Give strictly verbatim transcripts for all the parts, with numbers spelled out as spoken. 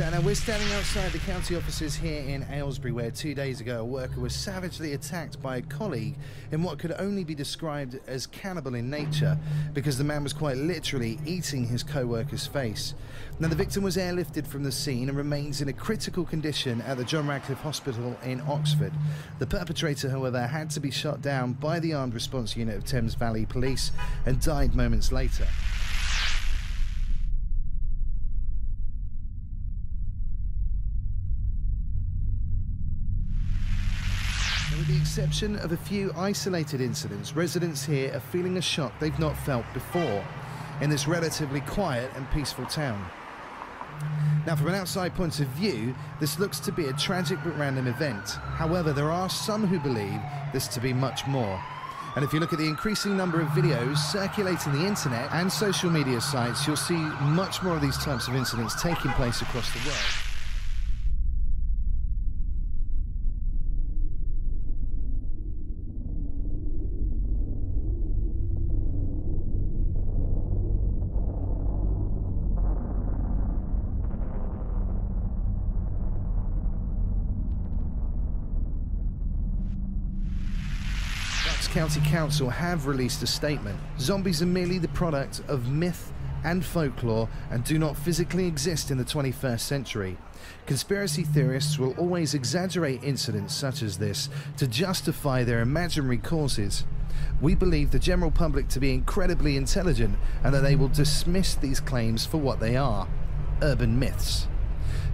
Anna, we're standing outside the county offices here in Aylesbury where two days ago a worker was savagely attacked by a colleague in what could only be described as cannibal in nature, because the man was quite literally eating his co-worker's face. Now the victim was airlifted from the scene and remains in a critical condition at the John Radcliffe Hospital in Oxford. The perpetrator, however, had to be shot down by the armed response unit of Thames Valley Police and died moments later. With the exception of a few isolated incidents, residents here are feeling a shock they've not felt before in this relatively quiet and peaceful town. Now, from an outside point of view, this looks to be a tragic but random event. However, there are some who believe this to be much more. And if you look at the increasing number of videos circulating the internet and social media sites, you'll see much more of these types of incidents taking place across the world. County Council have released a statement. Zombies are merely the product of myth and folklore and do not physically exist in the twenty-first century. Conspiracy theorists will always exaggerate incidents such as this to justify their imaginary causes. We believe the general public to be incredibly intelligent and that they will dismiss these claims for what they are, urban myths.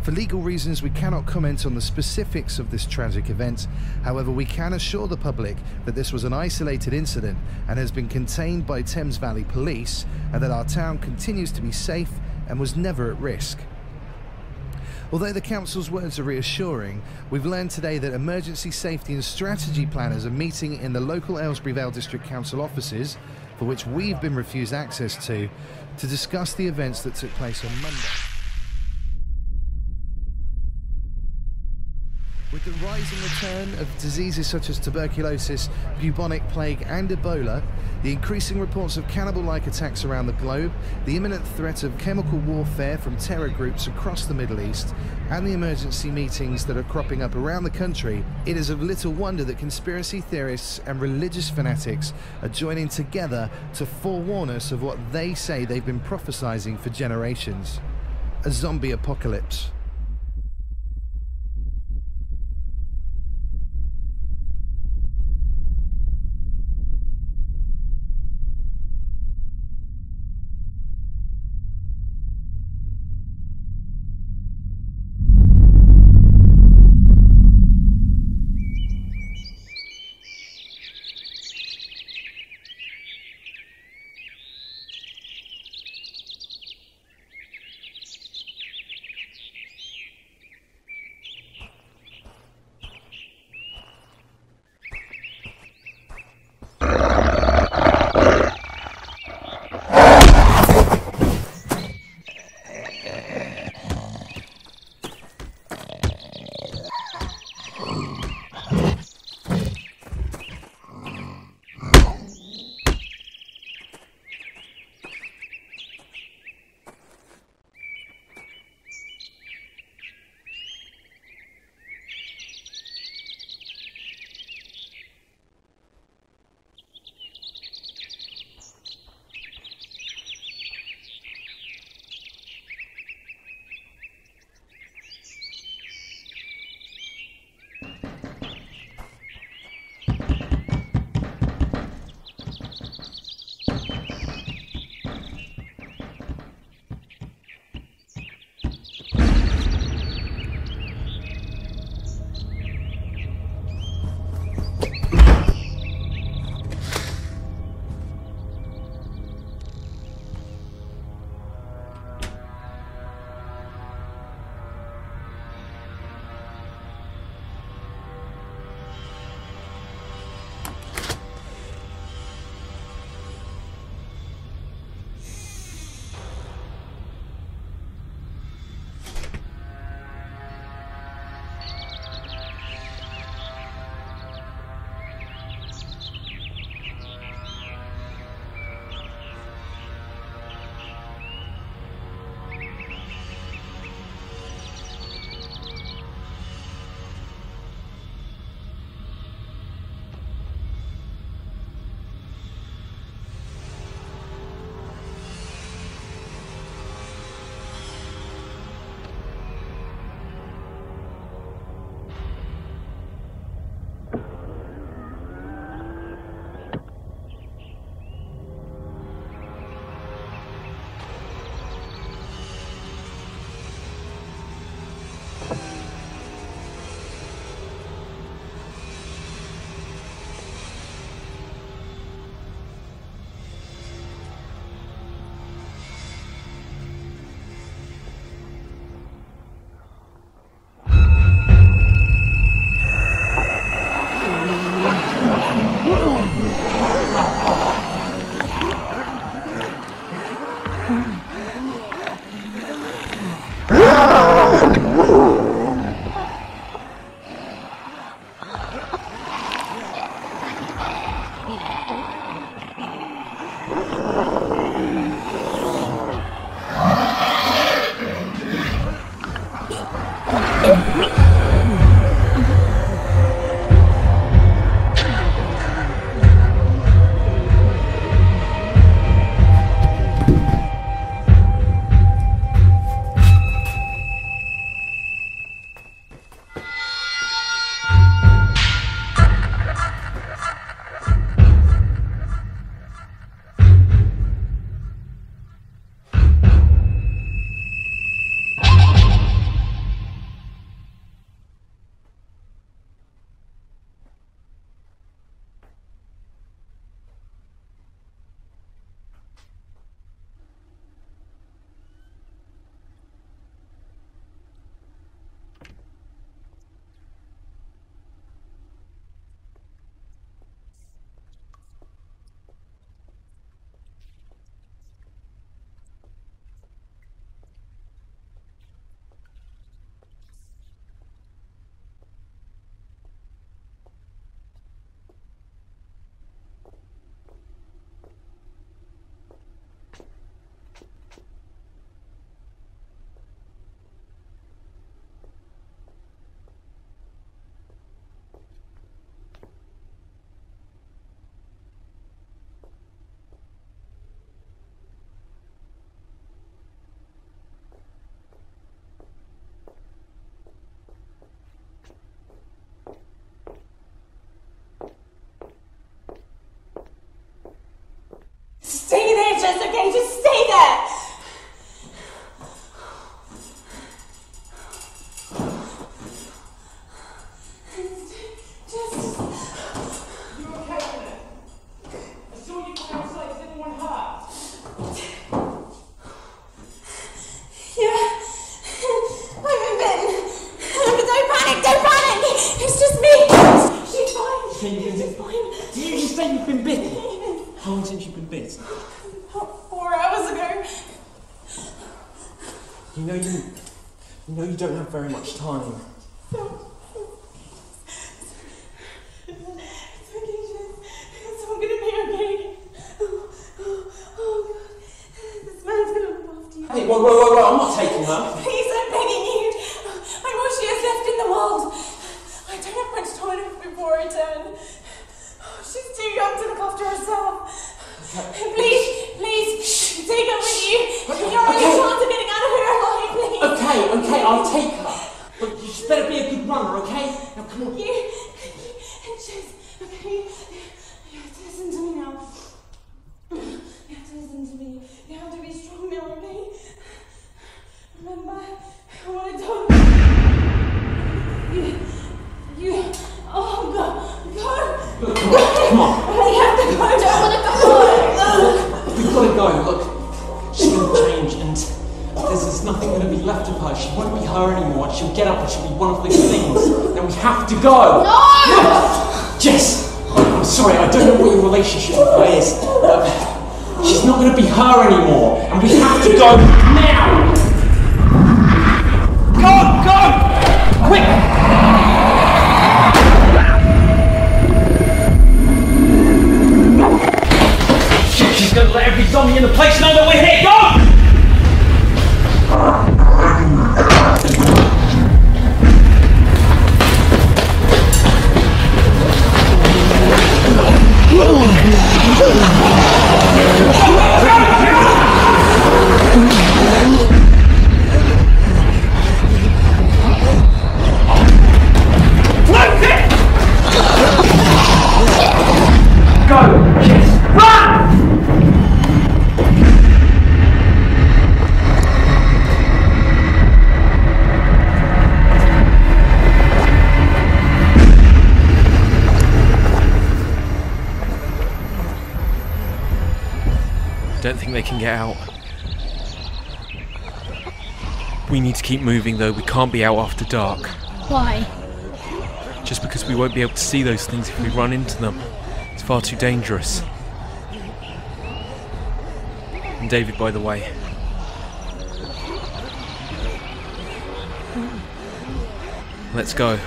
For legal reasons, we cannot comment on the specifics of this tragic event. However, we can assure the public that this was an isolated incident and has been contained by Thames Valley Police, and that our town continues to be safe and was never at risk. Although the council's words are reassuring, we've learned today that emergency safety and strategy planners are meeting in the local Aylesbury Vale District Council offices, for which we've been refused access to, to discuss the events that took place on Monday. With the rise and return of diseases such as tuberculosis, bubonic plague and Ebola, the increasing reports of cannibal-like attacks around the globe, the imminent threat of chemical warfare from terror groups across the Middle East, and the emergency meetings that are cropping up around the country, it is of little wonder that conspiracy theorists and religious fanatics are joining together to forewarn us of what they say they've been prophesizing for generations: a zombie apocalypse. okay, just stay there. Keep moving though, we can't be out after dark. Why? Just because we won't be able to see those things if we run into them. It's far too dangerous. And David, by the way. Let's go.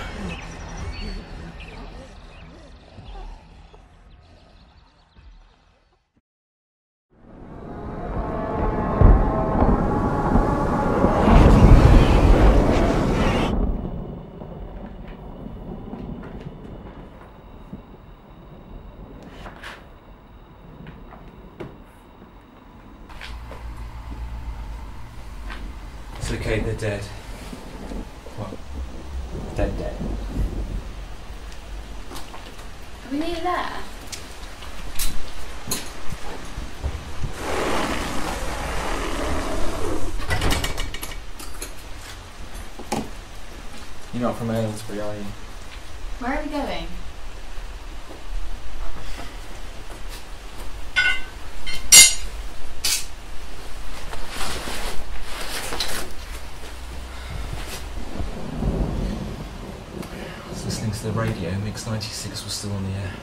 ninety-six was still on the air.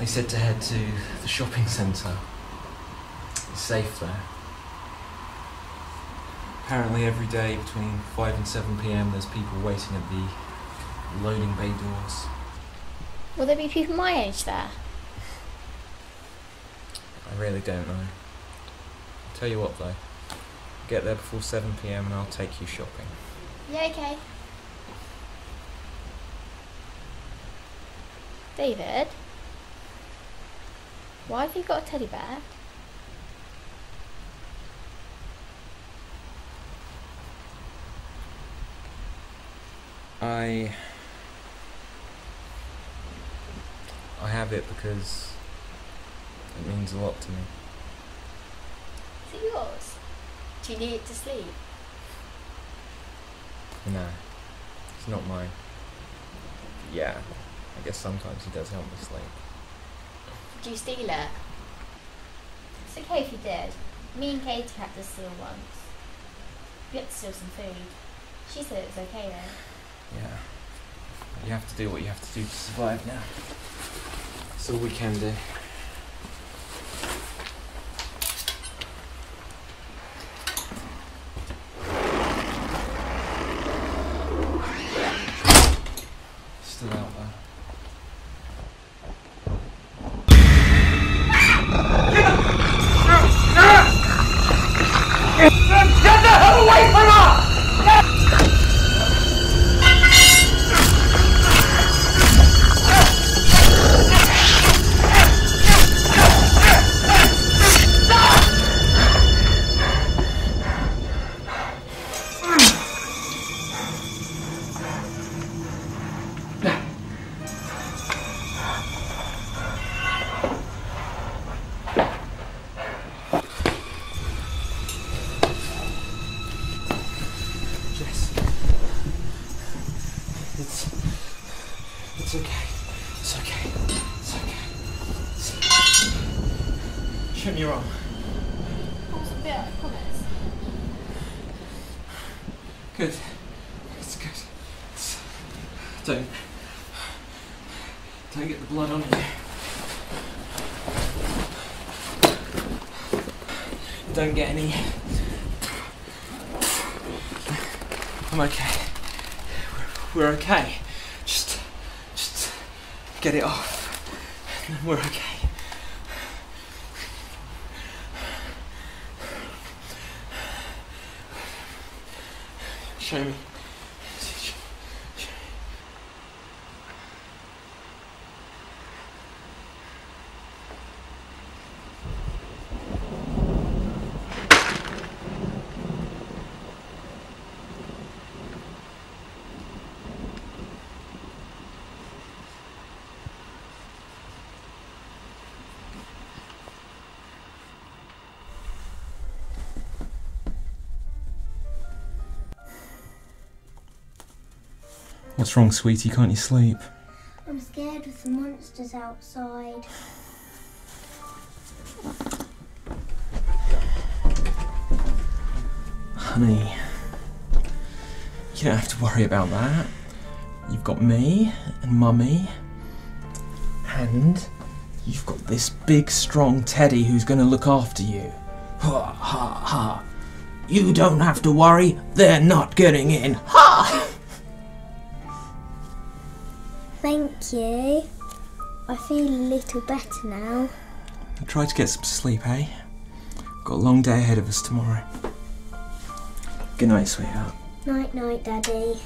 They said to head to the shopping centre. It's safe there. Apparently every day between five and seven p m there's people waiting at the loading bay doors. Will there be people my age there? I really don't know. I'll tell you what though, get there before seven p m and I'll take you shopping. Yeah, okay. David, why have you got a teddy bear? I... I have it because it means a lot to me. to yours? Do you need it to sleep? No, it's not mine. Yeah, I guess sometimes he does help me sleep. Did you steal it? It's okay if you did. Me and Katie had to steal once. We had to steal some food. She said it was okay though. Yeah. You have to do what you have to do to survive now. That's all we can do. Still out there. Get the hell away from us! Don't get any. I'm okay. We're, we're okay. Just, just get it off. And then we're okay. Show me. What's wrong, sweetie? Can't you sleep? I'm scared of the monsters outside. Honey, you don't have to worry about that. You've got me and Mummy, and you've got this big, strong teddy who's going to look after you. Ha ha ha! You don't have to worry. They're not getting in. Ha! Thank you. I feel a little better now. I'll try to get some sleep, eh? Got a long day ahead of us tomorrow. Good night, sweetheart. Night, night, Daddy.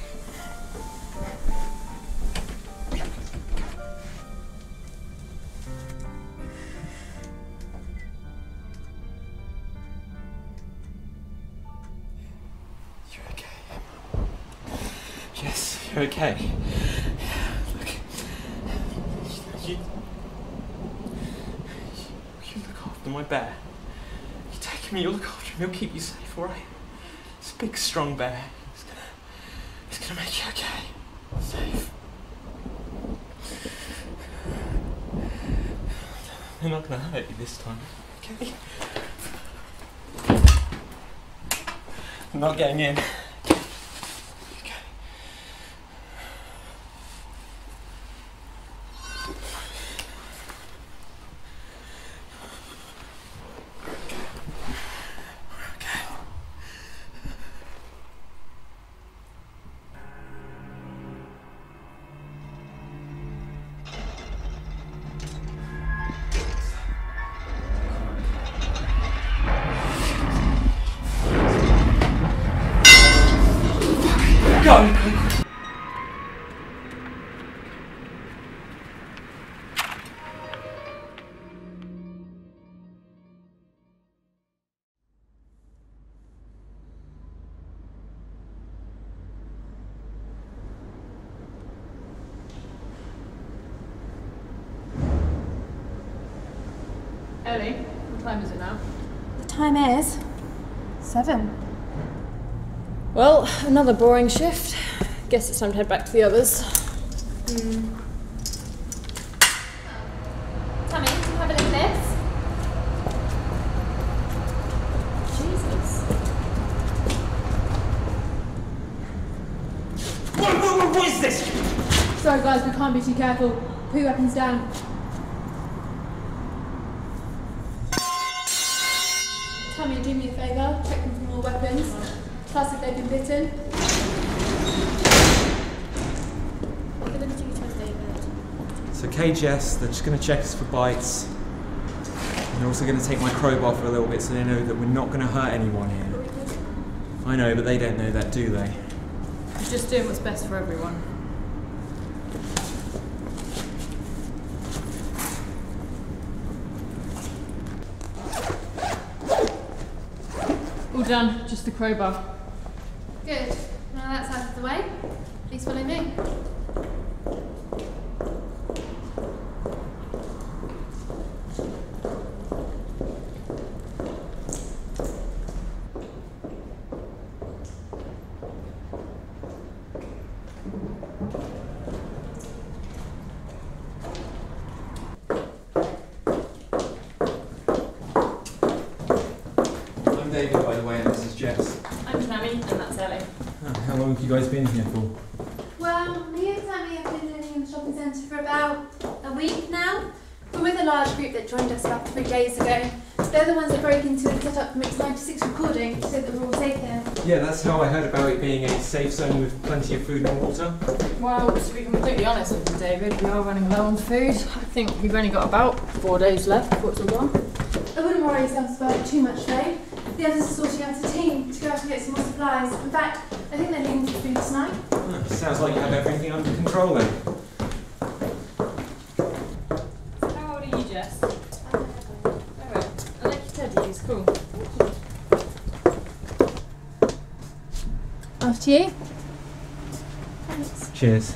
You're okay, Emma. Yes, you're okay. My bear. You take me, you'll look after him, he'll keep you safe, alright? It's a big, strong bear. It's gonna, it's gonna make you okay. Safe. They're not gonna hurt you this time, okay? I'm not getting in. time is seven. Well, another boring shift. Guess it's time to head back to the others. Mm. Tommy, do you have any of this? Jesus. What, what, what is this? Sorry guys, we can't be too careful. Put your weapons down. Tommy, do me a favour. Check them for more weapons. Plus if they've been bitten. So K G S, they're just going to check us for bites, and they're also going to take my crowbar for a little bit so they know that we're not going to hurt anyone here. I know, but they don't know that, do they? You're just doing what's best for everyone. All done, just the crowbar. Good. Now that's out of the way. Please follow me. You guys been here for? Well, me and Sammy have been living in the shopping centre for about a week now. We're with a large group that joined us about three days ago. They're the ones that broke into and set up the Mix ninety-six recording so that we're all safe here. Yeah, that's how I heard about it being a safe zone with plenty of food and water. Well, to be completely honest with you, David, we are running low on food. I think we've only got about four days left before it's all gone. I wouldn't worry yourselves about it too much though. The others are sorting out a team to go out and get some more supplies. In fact, I think they're leaving for food tonight. Oh, sounds like you have everything under control then. How old are you, Jess? I'm eleven. I like your teddies, cool. After you. Thanks. Cheers.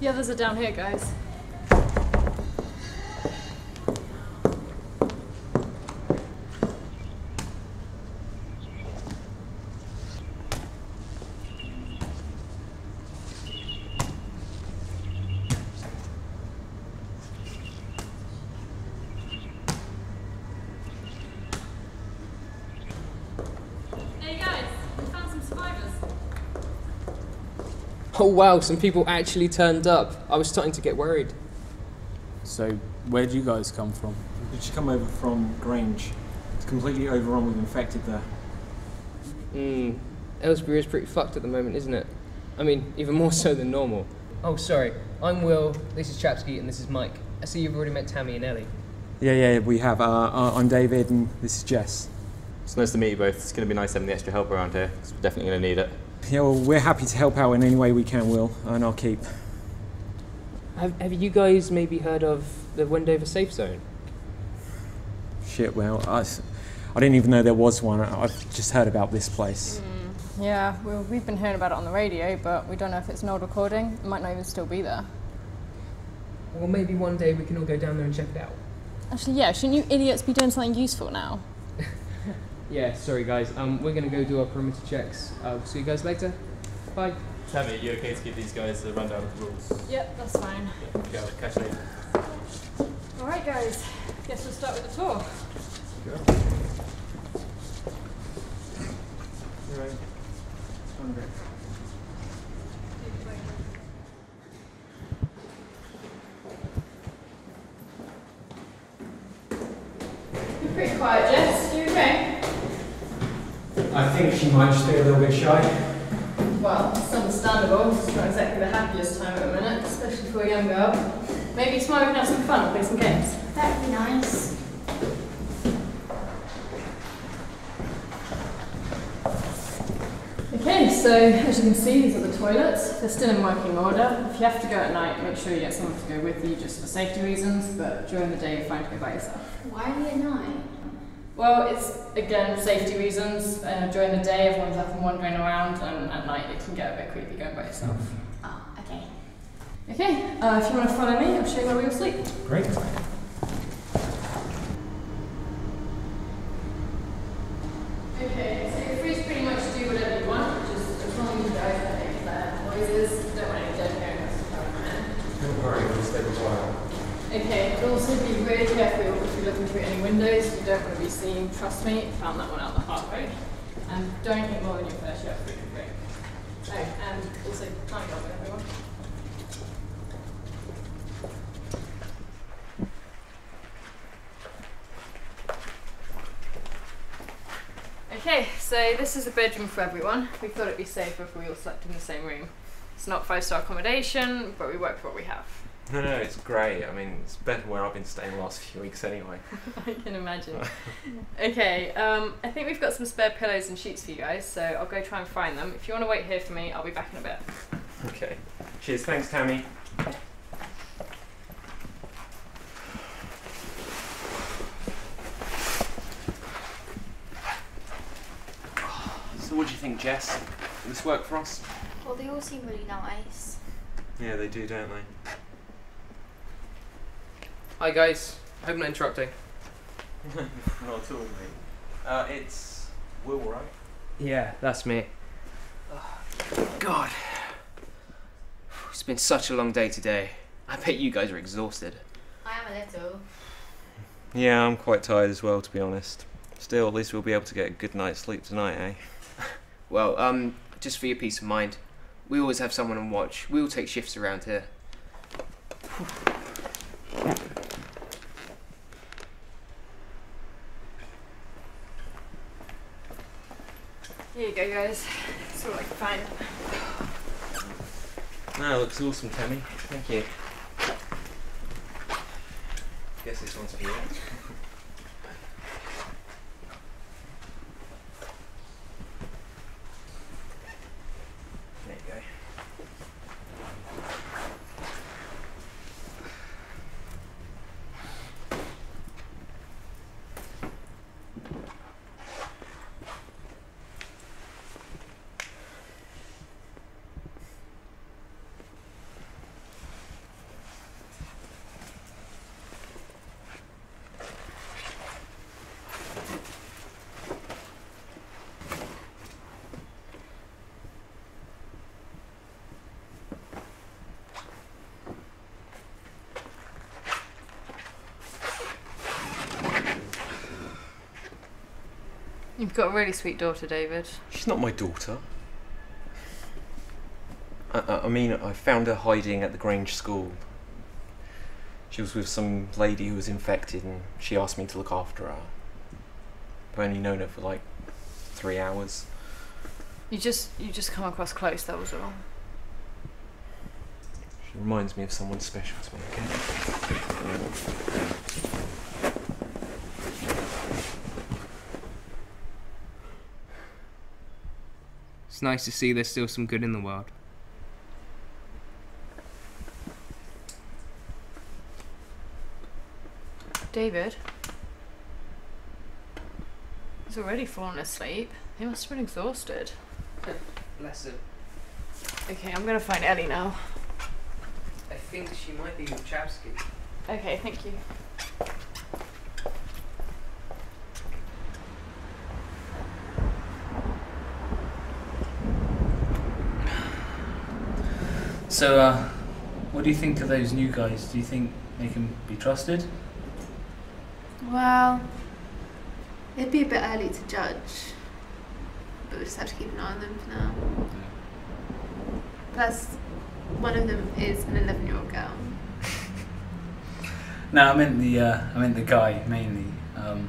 The others are down here, guys. Oh wow, some people actually turned up. I was starting to get worried. So, where do you guys come from? We just come over from Grange. It's completely overrun with infected there. Mmm, Aylesbury is pretty fucked at the moment, isn't it? I mean, even more so than normal. Oh, sorry, I'm Will, this is Chapsky, and this is Mike. I see you've already met Tammy and Ellie. Yeah, yeah, we have. Uh, uh, I'm David, and this is Jess. It's nice to meet you both. It's going to be nice having the extra help around here, because we're definitely going to need it. Yeah, well, we're happy to help out in any way we can, Will, and I'll keep. Have, have you guys maybe heard of the Wendover Safe Zone? Shit, well, I, I didn't even know there was one. I, I've just heard about this place. Mm. Yeah, well, we've been hearing about it on the radio, but we don't know if it's an old recording. It might not even still be there. Well, maybe one day we can all go down there and check it out. Actually, yeah, shouldn't you idiots be doing something useful now? Yeah, sorry guys, um, we're going to go do our perimeter checks. Uh, we'll see you guys later. Bye. Tammy, you okay to give these guys a rundown of the rules? Yep, that's fine. Yeah, catch you later. Alright guys, guess we'll start with the tour. Sure. You're right. one hundred. You're pretty quiet, Jess. You okay? I think she might just be a little bit shy. Well, it's understandable. It's not exactly the happiest time at the minute, especially for a young girl. Maybe tomorrow we can have some fun and play some games. That'd be nice. Okay, so as you can see, these are the toilets. They're still in working order. If you have to go at night, make sure you get someone to go with you just for safety reasons, but during the day, you're fine to go by yourself. Why are we at night? Well, it's, again, safety reasons. Uh, during the day, everyone's up and wandering around, and at night it can get a bit creepy going by yourself. Oh, Okay, uh, if you want to follow me, I'll show you where we will sleep. Great. Okay, so you're free to pretty much do whatever you want, just as long as you guys don't make loud noises. Don't want any dead parents to come around. Don't worry, we'll stay quiet. Okay, but also be really careful if you're looking through any windows. You don't want to be seen, trust me, found that one out the hard way. And don't eat more than your fair share of food and drink. Oh, and also time off with everyone. Okay, so this is the bedroom for everyone. We thought it'd be safer if we all slept in the same room. It's not five-star accommodation, but we work for what we have. No, no, it's great. I mean, it's better where I've been staying the last few weeks anyway. I can imagine. Okay, um, I think we've got some spare pillows and sheets for you guys, so I'll go try and find them. If you want to wait here for me, I'll be back in a bit. Okay. Cheers. Thanks, Tammy. What do you think, Jess? Will this work for us? Well, they all seem really nice. Yeah, they do, don't they? Hi guys, I hope I'm not interrupting. Not at all, mate. Uh, it's Will, right? Yeah, that's me. Oh, God. It's been such a long day today. I bet you guys are exhausted. I am a little. Yeah, I'm quite tired as well, to be honest. Still, at least we'll be able to get a good night's sleep tonight, eh? Well, um, just for your peace of mind, we always have someone on watch. We all take shifts around here. Here you go, guys. That's all I can find. That looks awesome, Tammy. Thank you. Guess this one's for you. You've got a really sweet daughter, David. She's not my daughter. I, I mean, I found her hiding at the Grange School. She was with some lady who was infected and she asked me to look after her. I've only known her for like three hours. You just, you just come across close, that was all. She reminds me of someone special to me, okay? It's nice to see there's still some good in the world. David? He's already fallen asleep. He must have been exhausted. Bless him. Okay, I'm gonna find Ellie now. I think she might be with Chapsky. Okay, thank you. So, uh, what do you think of those new guys? Do you think they can be trusted? Well, it'd be a bit early to judge, but we just have to keep an eye on them for now. Plus, one of them is an eleven-year-old girl. No, I meant the uh, I meant the guy mainly. Um,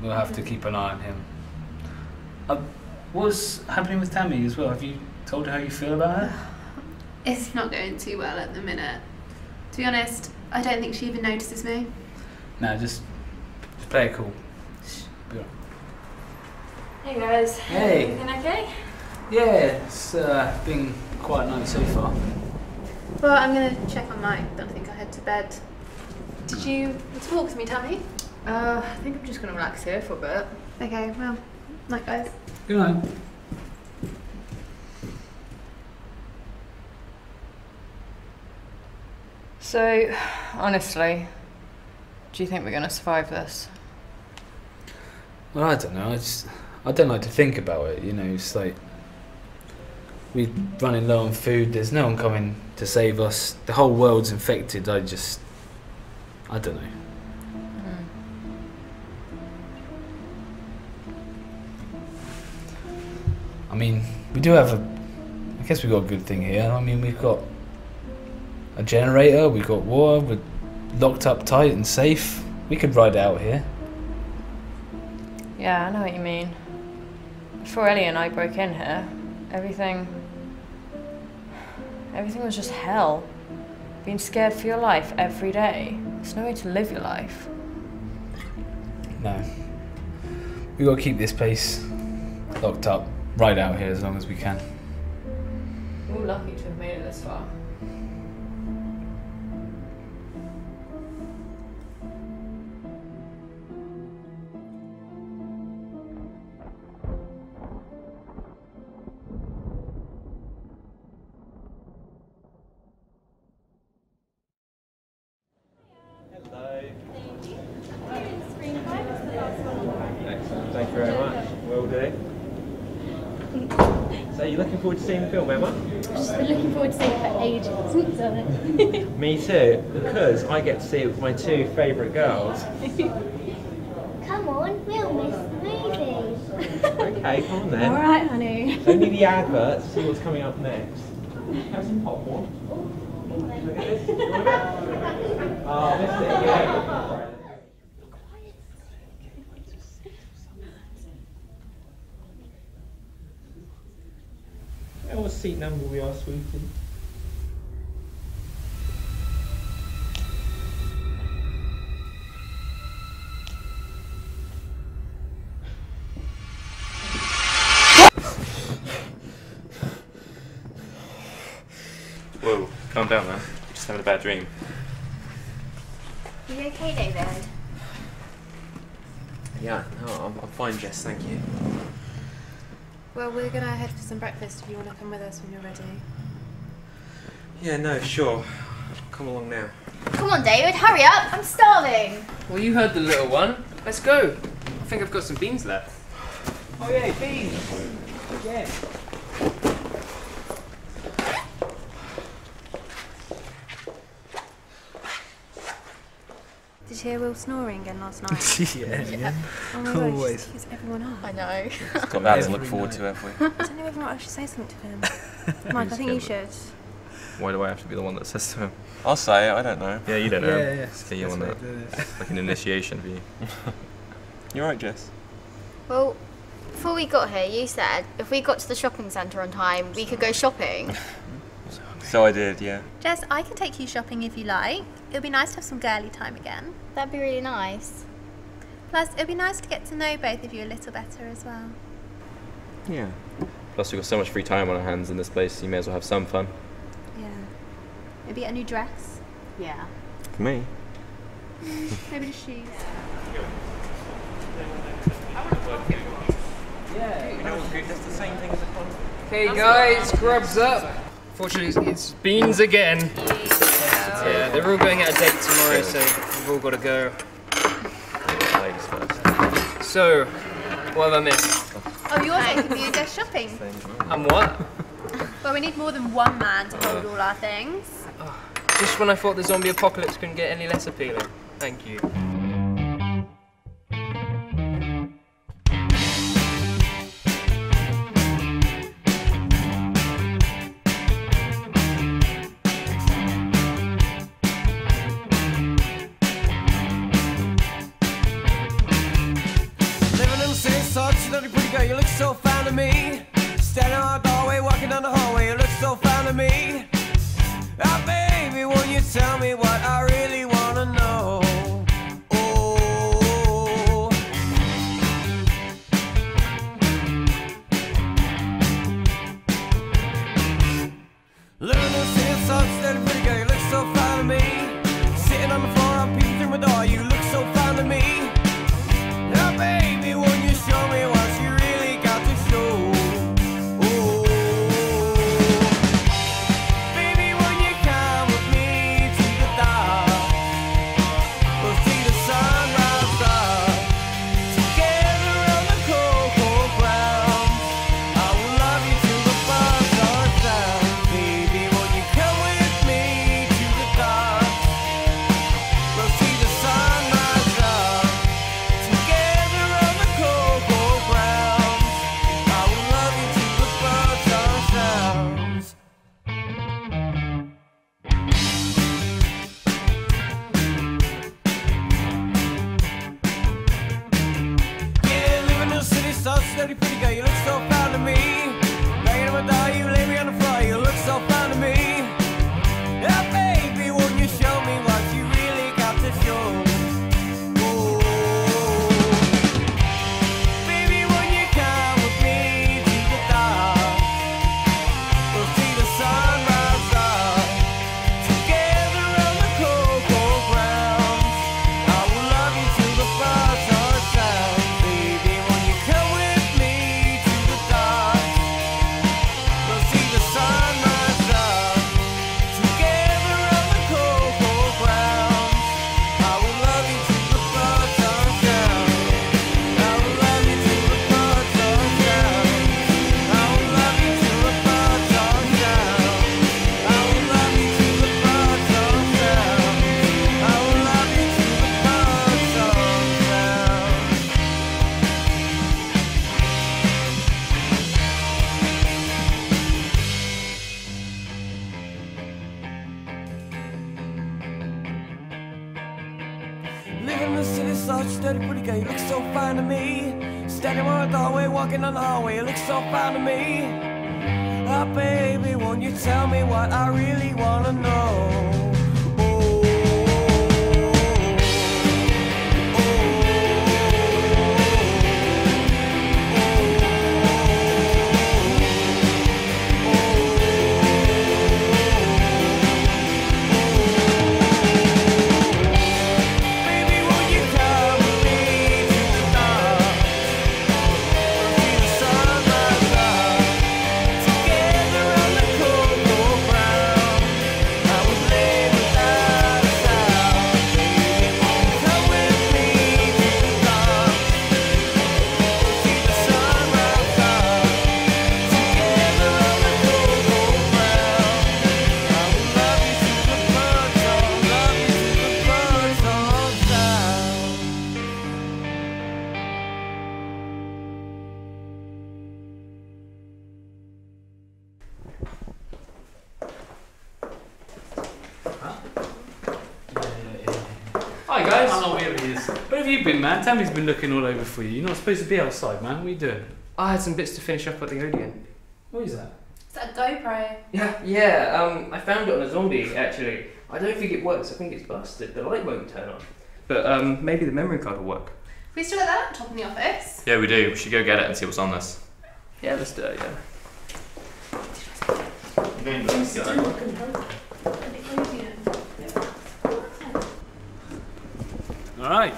we'll have to keep an eye on him. Uh, what's happening with Tammy as well? Have you told her how you feel about her? It's not going too well at the minute. To be honest, I don't think she even notices me. No, just, just play it cool. Be right. Hey guys. Hey. Everything okay? Yeah, it's uh, been quite a night so far. Well, I'm going to check on mine, but I think I'll head to bed. Did you talk to me, Tammy? Uh, I think I'm just going to relax here for a bit. Okay, well, night guys. Good night. So, honestly, do you think we're going to survive this? Well, I don't know. I just, I don't like to think about it, you know. It's like, we're running low on food, there's no one coming to save us, the whole world's infected, I just, I don't know. I mean, we do have a, I guess we've got a good thing here. I mean, we've got a generator, we've got water, we're locked up tight and safe. We could ride out here. Yeah, I know what you mean. Before Ellie and I broke in here, everything, everything was just hell. Being scared for your life every day. There's no way to live your life. No. We've got to keep this place locked up. Right out here as long as we can. We're all lucky to have made it this far. Seen the film, Emma? I've just been looking forward to seeing it for ages, haven't I? Me too, because I get to see it with my two favourite girls. Come on, we'll miss the movie. Okay, come on then. Alright, honey. So only the adverts, see what's coming up next. Have some popcorn. Look at this. Oh, this is it, yeah. What seat number we are, sweetie? Whoa, calm down, man. You're just having a bad dream. Are you okay, David? Yeah, no, I'm, I'm fine, Jess, thank you. Well, we're going to head for some breakfast if you want to come with us when you're ready. Yeah, no, sure. Come along now. Come on, David, hurry up. I'm starving. Well, you heard the little one. Let's go. I think I've got some beans left. Oh, yeah, beans. Yeah. Did you hear Will snoring again last night? yeah, yeah. yeah. Oh my God, always. He just keeps everyone up. I know. It's got that to look forward night. to, have we? I don't know if I should say something to him. Mike, I think you should. Why do I have to be the one that says to him? I'll say it, I don't know. Yeah, you don't know. Yeah, yeah, yeah. So you want that. Like an initiation for you. You're right, Jess. Well, before we got here, you said if we got to the shopping centre on time, we could go shopping. So I did, yeah. Jess, I can take you shopping if you like. It'll be nice to have some girly time again. That'd be really nice. Plus, it'll be nice to get to know both of you a little better as well. Yeah. Plus, we've got so much free time on our hands in this place, you may as well have some fun. Yeah. Maybe a new dress? Yeah. For me? Mm, maybe the shoes. I want a coffee. Yeah. You know what's good? That's the same thing as a coffee. Hey guys, grub's up. Unfortunately, it's beans again. Yeah. yeah, they're all going out of date tomorrow, so we've all got to go. Ladies first. So, what have I missed? Oh, you're taking me just shopping. And what? Well, we need more than one man to hold all our things. Oh, just when I thought the zombie apocalypse couldn't get any less appealing. Thank you. bloody pretty girl, you look so fine to me. Laying on my doll, you lay me on the floor, you look so fine to me. Oh baby, won't you show me what you really got to show? Oh, baby, won't you come with me to the dark? We'll see the sunrise up together on the cold, cold ground. I will love you till the far dark sound. Baby, won't you come with me to the dark? We'll see the sunrise up together on the cold, cold ground. I will love you till the far dark sound. I will love you till the far dark sound. I will love you till the far dark sound. I will love you till the far dark sound. I will love you till the far dark sound. Living in the city, such dirty pretty girl, you look so fine to me. Standing on the doorway, walking on the hallway, you look so fine to me. Oh baby, won't you tell me what I really wanna know? Baby, won't you come with me to the dark? We'll see the sunrise up together on the cold, cold ground. I will lay without a sound. Baby, won't you come with me to the dark? We'll see the sunrise up together on the cold, cold ground. I will love you till the far dark, love you till the far dark sound. Hi guys. I know where he is. Where have you been, man? Tammy's been looking all over for you. You're not supposed to be outside, man. What are you doing? I had some bits to finish up at the Odeon. What is that? Is that a GoPro? Yeah, yeah. Um, I found it on a zombie actually. I don't think it works. I think it's busted. The light won't turn on. But um, maybe the memory card will work. We still have that laptop in the office. Yeah, we do. We should go get it and see what's on this. Yeah, let's do it. Yeah. All right.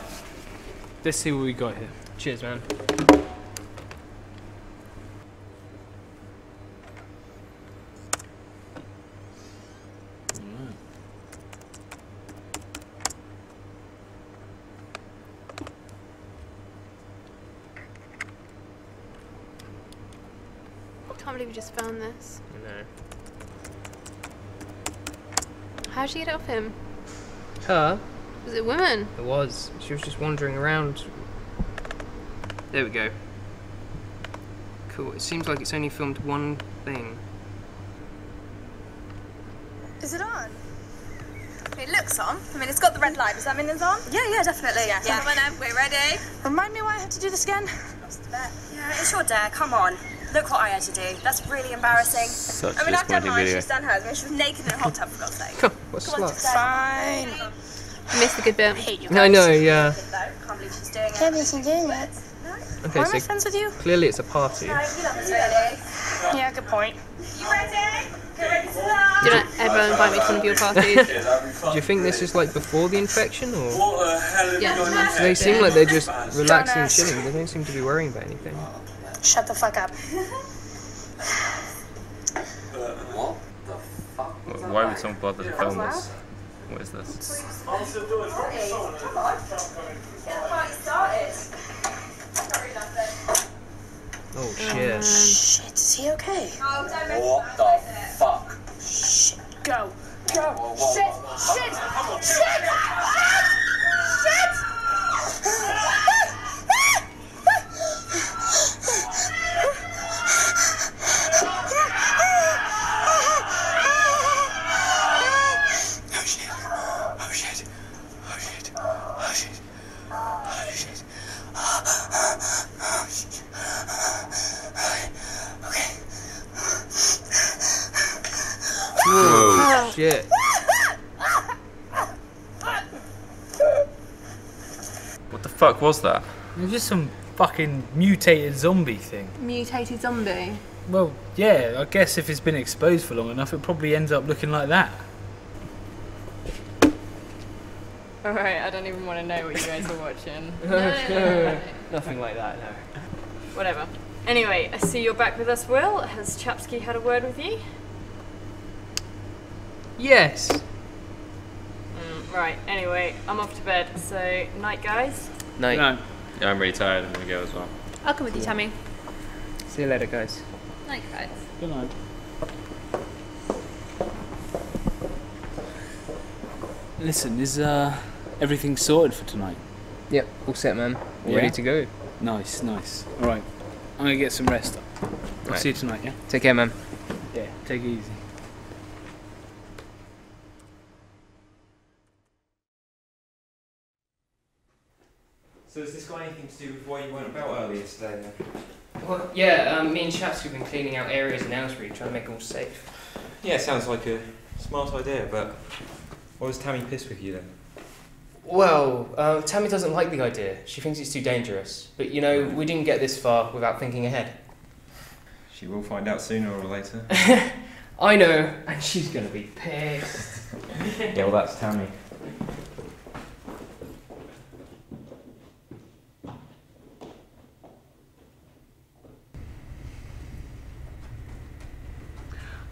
Let's see what we got here. Cheers, man. I can't believe we just found this. No. How'd she get it off him? Her? Was it a woman? It was. She was just wandering around. There we go. Cool. It seems like it's only filmed one thing. Is it on? It looks on. I mean, it's got the red light. Does that mean it's on? Yeah, yeah, definitely. Yeah, yeah. Gentlemen, we're ready. Remind me why I had to do this again. Lost the bet. Yeah, it's your dare. Come on. Look what I had to do. That's really embarrassing. Such I mean, I've done mine. video. She's done hers. I mean, she was naked in a hot tub for God's sake. Cool. What's Come on, just go. Fine. You missed the good bit. I hate you guys. I know. Yeah. Can't believe she's doing it. Can't believe she's doing it. Okay, Why so am I friends with you? Clearly, it's a party. Yeah, good point. You ready? Get ready to laugh. Do not ever invite me to one of your parties. Do you think this is like before the infection, or? What the hell have Yeah. you done? They seem like they're just relaxing and chilling. They don't seem to be worrying about anything. Shut the fuck up. What the fuck? Why would someone bother to film this? What is this? Oh shit. Shit, is he okay? What the fuck? Shit, go. Go. Shit, shit, shit, shit! Oh shit. Whoa, shit. What the fuck was that? It was just some fucking mutated zombie thing. Mutated zombie? Well, yeah, I guess if it's been exposed for long enough, it probably ends up looking like that. Alright, I don't even want to know what you guys are watching. no, no, no, no. Nothing like that, no. Whatever. Anyway, I see you're back with us, Will. Has Chapsky had a word with you? Yes. Mm, right, anyway, I'm off to bed, so night, guys. Night. No. Yeah, I'm really tired. I'm going to go as well. I'll come with you, Tammy. See you later, guys. Night, guys. Good night. Listen, is uh, everything sorted for tonight? Yep, all set, man. All yeah. ready to go. Nice, nice. All right, I'm going to get some rest. I'll right. see you tonight, yeah? Take care, man. Yeah, take it easy. So has this got anything to do with why you weren't about earlier today then? Well, yeah, um, me and Chaps have been cleaning out areas in Aylesbury, trying to make them all safe. Yeah, sounds like a smart idea, but why was Tammy pissed with you then? Well, uh, Tammy doesn't like the idea. She thinks it's too dangerous. But you know, we didn't get this far without thinking ahead. She will find out sooner or later. I know, and she's going to be pissed. Yeah, well that's Tammy.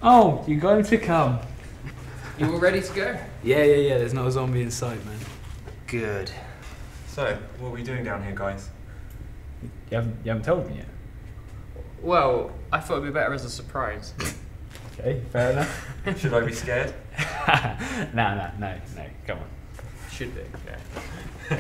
Oh, you're going to come. You all ready to go? Yeah, yeah, yeah. There's not a zombie inside, man. Good. So, what are we doing down here, guys? You haven't, you haven't told me yet. Well, I thought it'd be better as a surprise. Okay, fair enough. Should I be scared? No, no, no, no. Come on. Should be. Yeah.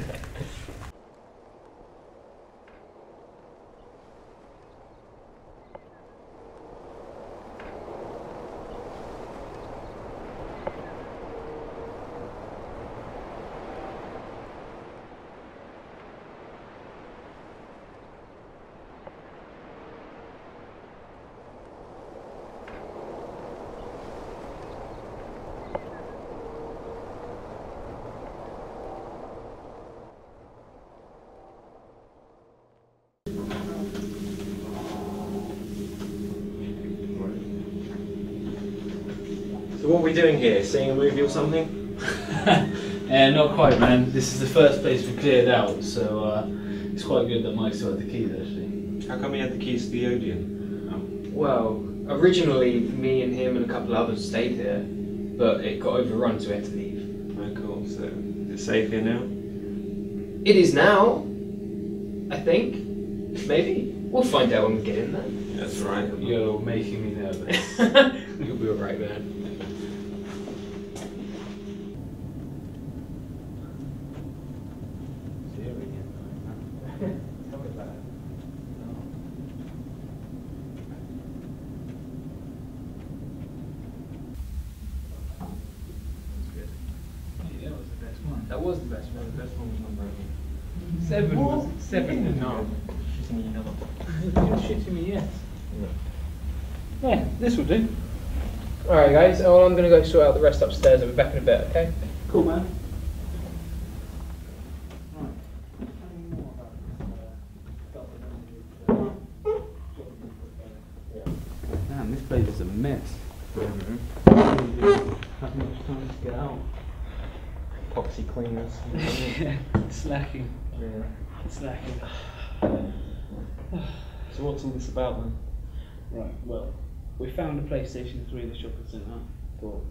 So what are we doing here? Seeing a movie or something? Yeah, not quite, man. This is the first place we cleared out, so uh, it's quite good that Mike still had the keys, actually. How come he had the keys to the Odeon? Oh. Well, originally me and him and a couple of others stayed here, but it got overrun, so we had to leave. Oh, cool. So is it safe here now? It is now, I think. Maybe. We'll find out when we get in there. That's right. You're making me nervous. You'll be alright, man. That was the best one. The best one was number eight. Seven what? was it? Seven. Yeah. No. Shitting me, another one. You're shitting me, yes. Yeah. Yeah, this will do. Alright, guys. Well, I'm going to go sort out the rest upstairs. I'll be back in a bit, okay? Cool, man. Damn, this place is a mess. Mm-hmm. Not much time to get out. Epoxy cleaners. Yeah, slacking. Yeah. Slacking. So what's all this about then? Right, well, we found a PlayStation three in the shopping centre. Thought,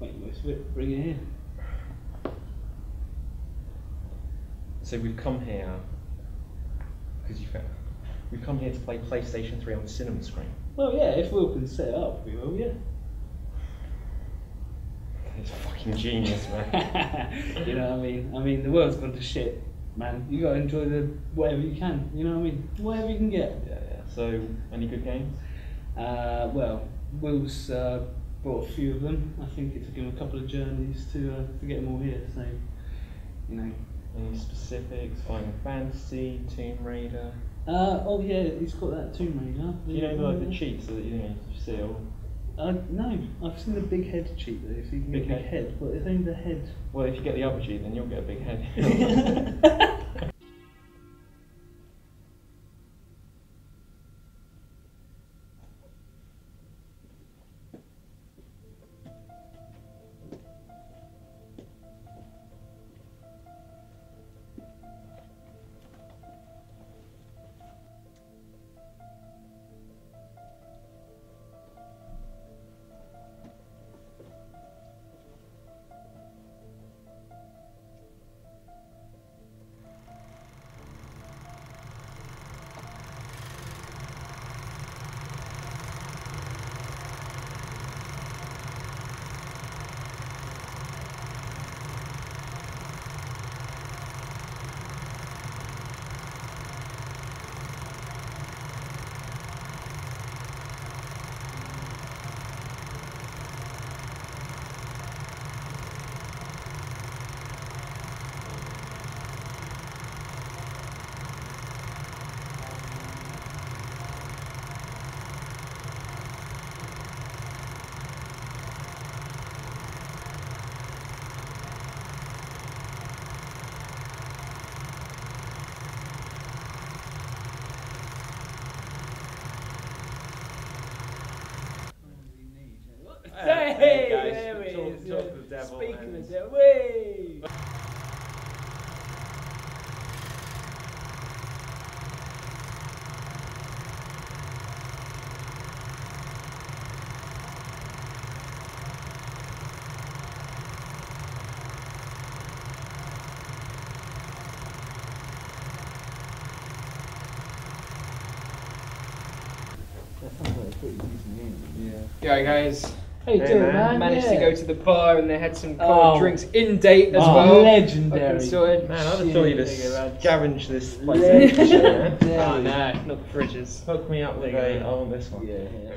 make the most of it, bring it here. So we've come here because you found we've come here to play PlayStation three on the cinema screen. Well yeah, if Will can set it up, we will, yeah. It's fucking genius, man. You know what I mean? I mean, the world's gone to shit, man. You gotta enjoy the whatever you can. You know what I mean? Whatever you can get. Yeah, yeah. So, any good games? Uh, well, Will's uh, bought a few of them. I think it took him a couple of journeys to uh, to get them all here. So, you know. Any specifics? Final Fantasy, Tomb Raider. Uh, oh yeah, he's got that Tomb Raider. You know, like the cheats that you know, you see all. Uh, no, I've seen the big head cheat though, if you can big get a big head. head, but it's only the head. Well, if you get the other cheat, then you'll get a big head. Hey, guys, there the talk, is, talk yeah. the Speak of the devil. Whee! Yeah, guys. How you hey doing, man? man? Managed yeah. to go to the bar and they had some cold oh. drinks in date as oh, well. Legendary. Sorted. Man, I'd have thought you'd have scavenged this place. Legendary. Oh no, not the fridges. Hook me up with a, I want this one. Yeah, yeah.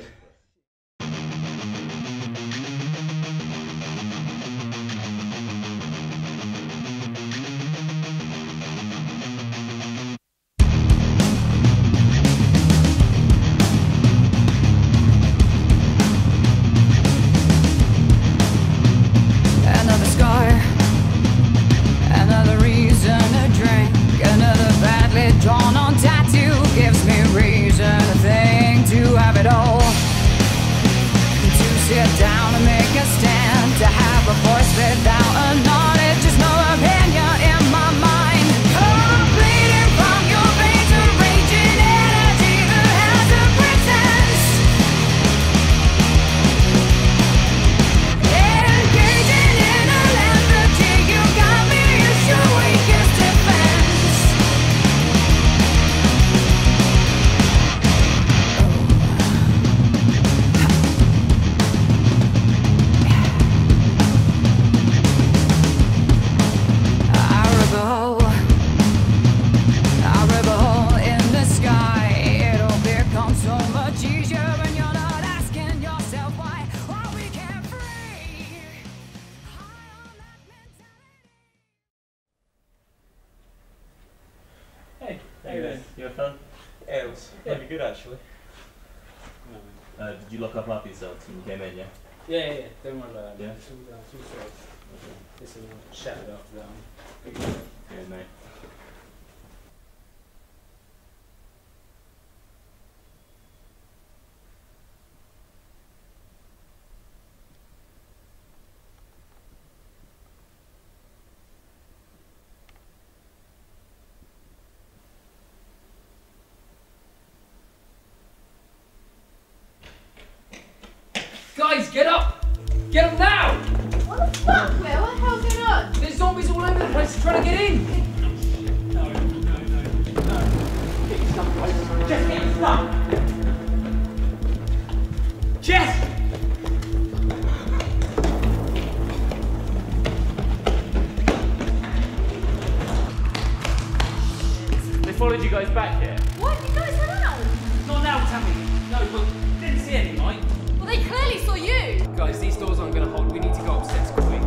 Guys, get up! Get up now! What the fuck, Will? What the hell's going on? There's zombies all over the place trying to get in! No, no, no, no. Get yourself, guys. Just get yourself! Jess! They followed you guys back here. Why did you guys run out? Not now, Tammy. No, but didn't see any, mate. They clearly saw you! Guys, these doors aren't going to hold. We need to go upstairs quick.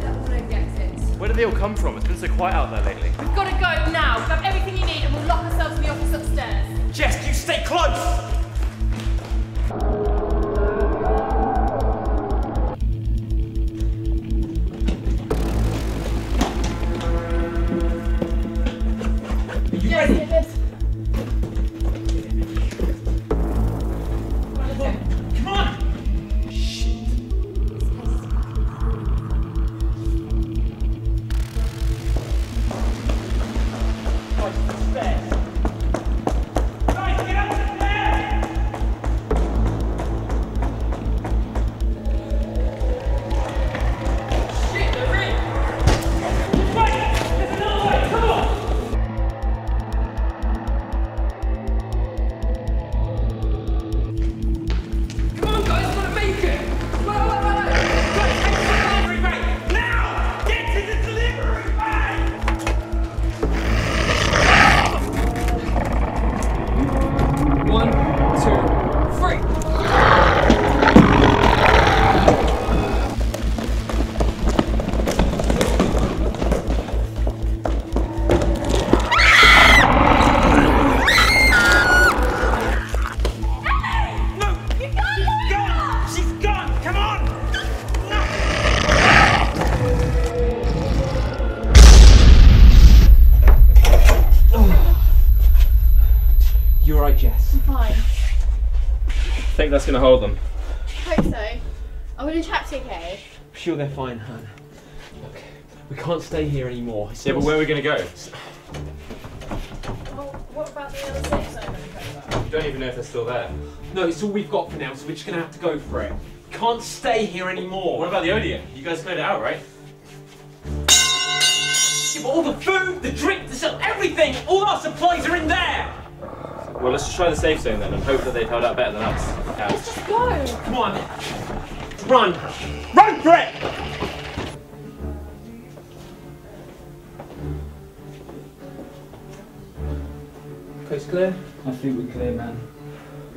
That's no exit. Where did they all come from? It's been so quiet out there lately. We've got to go now. Grab everything you need and we'll lock ourselves in the office upstairs. Jess, you stay close! Yes. I'm fine. I think that's going to hold them. I hope so. Are we in chaps okay? I'm sure they're fine, hon. Okay. We can't stay here anymore. It's yeah, but where are we going to go? Well, what about the other safe zone? I don't even know if they're still there. No, it's all we've got for now, so we're just going to have to go for it. We can't stay here anymore. What about the Odeon? You guys cleared it out, right? Yeah, but all the food, the drink, the stuff, everything, all our supplies are in there! Well, let's just try the safe zone then and hope that they've held out better than us. Yeah. Let's just go! Come on. Run! Run for it! Coast clear? I think we're clear, man.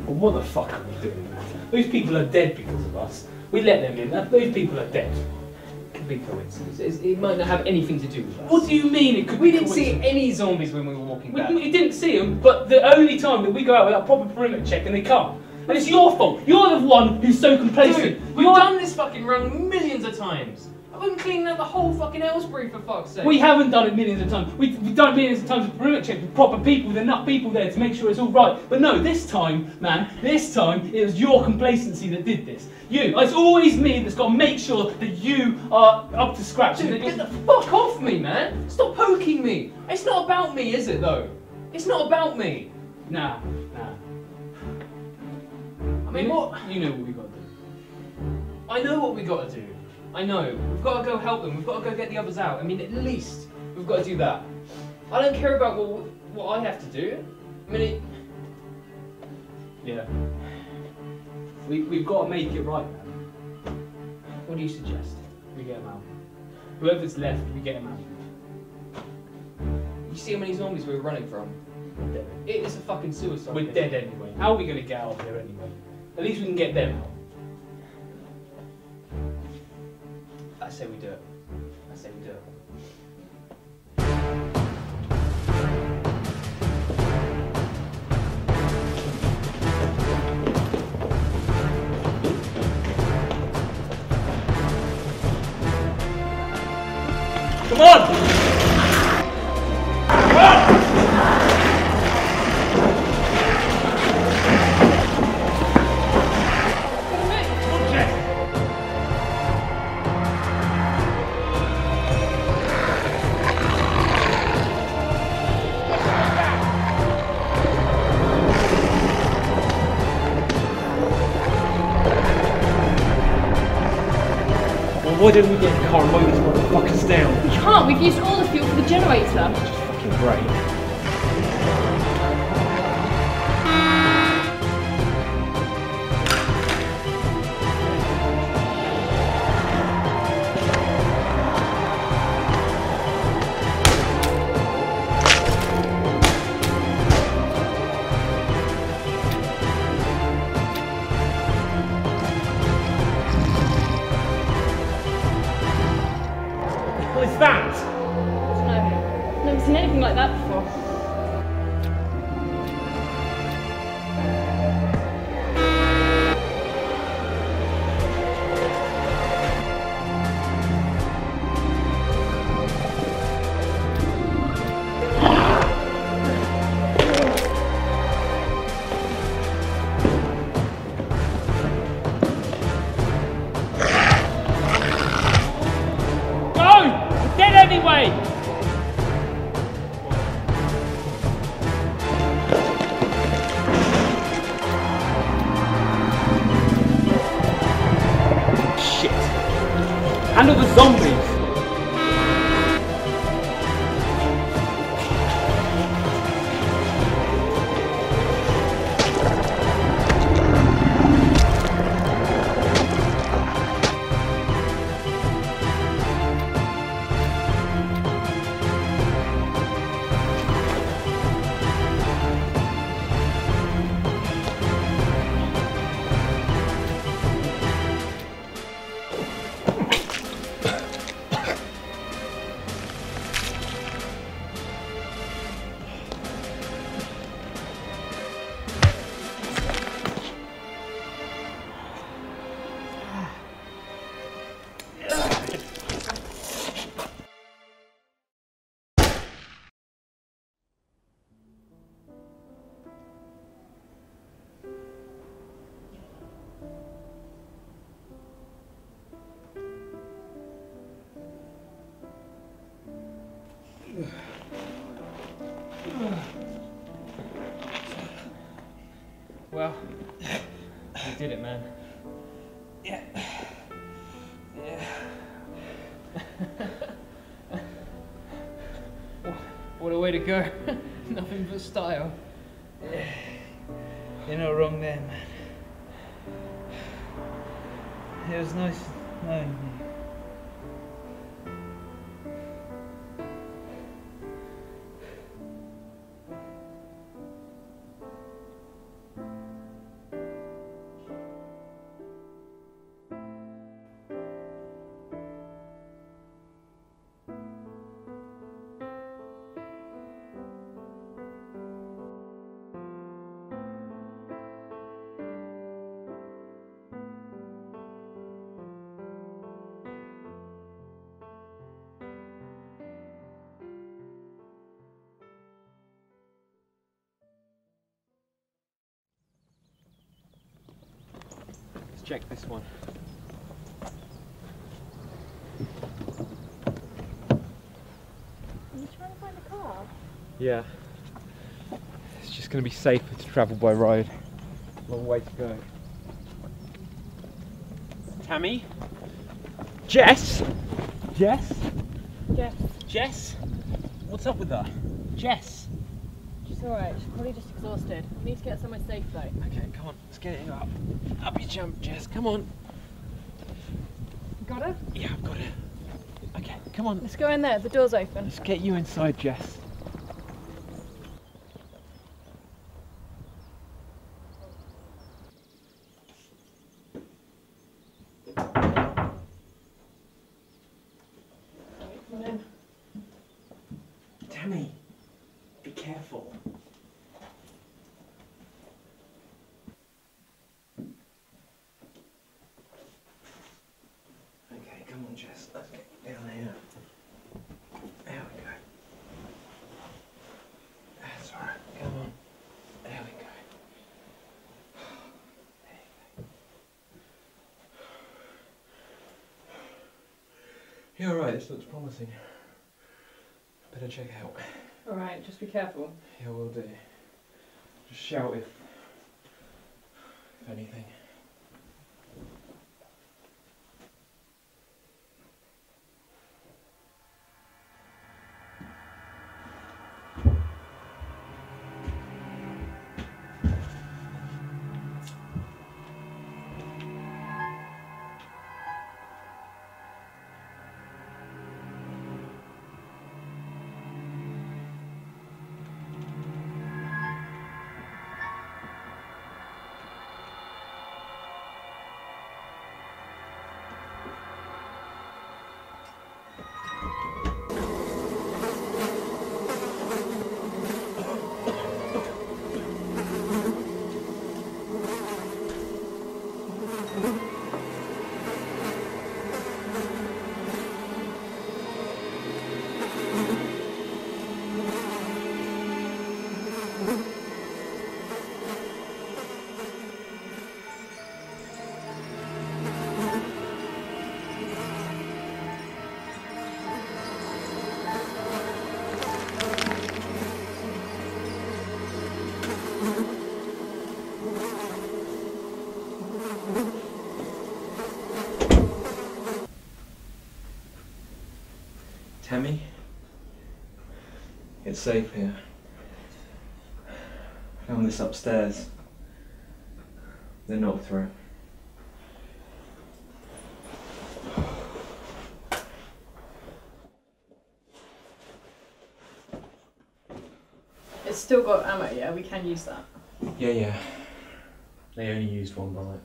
Well, what the fuck are we doing, man? Those people are dead because of us. We let them in. Those people are dead. It could be coincidence. It might not have anything to do with us. What do you mean? It could we be didn't see any zombies when we were walking back. We, we didn't see them, but the only time that we go out without proper perimeter check and they come. And it's your fault. You're the one who's so complacent. Dude, we've You're... done this fucking run millions of times. I've been cleaning out the whole fucking Aylesbury for fuck's sake. We haven't done it millions of times. We've, we've done it millions of times with perimeter checks with proper people. There's enough people there to make sure it's all right. But no, this time, man, this time it was your complacency that did this. You. It's always me that's got to make sure that you are up to scratch. Dude, get the fuck off me, man. Stop poking me. It's not about me, is it, though? It's not about me. Nah, nah. I mean, you know, what? You know what we got to do. I know what we got to do. I know, we've got to go help them, we've got to go get the others out. I mean, at least we've got to do that. I don't care about what, what I have to do. I mean, it... yeah. We, we've got to make it right, man. What do you suggest? We get them out. Whoever's left, we get them out. You see how many zombies we're running from? It is a fucking suicide. We're dead anyway. How are we going to get out of here anyway? At least we can get them out. I say we do it. I say we do it. Come on! Come on! Why don't we get in the car and mow these motherfuckers down? We can't, we've used all the fuel for the generator. That's just fucking great. Well, you did it, man. Yeah. Yeah. What a way to go. Nothing but style. Yeah. You're not wrong there, man. It was nice knowing you. Check this one. Are you trying to find a car? Yeah. It's just going to be safer to travel by road. Long way to go. Tammy? Jess? Jess? Jess? Jess? What's up with her? Jess? She's alright, she's probably just exhausted. We need to get somewhere safe though. Okay, come on, let's get it up. Up you jump, Jess, come on. You got her? Yeah, I've got her. Okay, come on. Let's go in there, the door's open. Let's get you inside, Jess. Yeah, alright, this looks promising. Better check out. Alright, just be careful. Yeah, will do. Just shout if, if anything. Tammy, it's safe here. I found this upstairs. They're not through. It's still got ammo, yeah? We can use that. Yeah, yeah. They only used one bullet.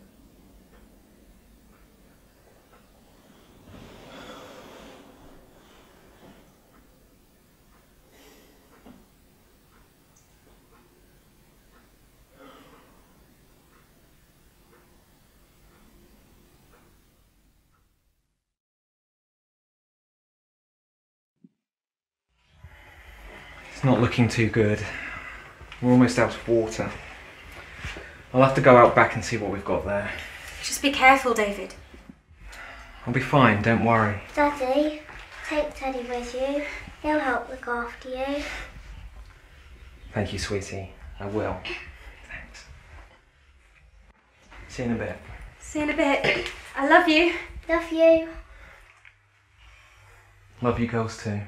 Not looking too good. We're almost out of water. I'll have to go out back and see what we've got there. Just be careful, David. I'll be fine, don't worry. Daddy, take Teddy with you. He'll help look after you. Thank you, sweetie. I will. Thanks. See you in a bit. See you in a bit. I love you. Love you. Love you girls too.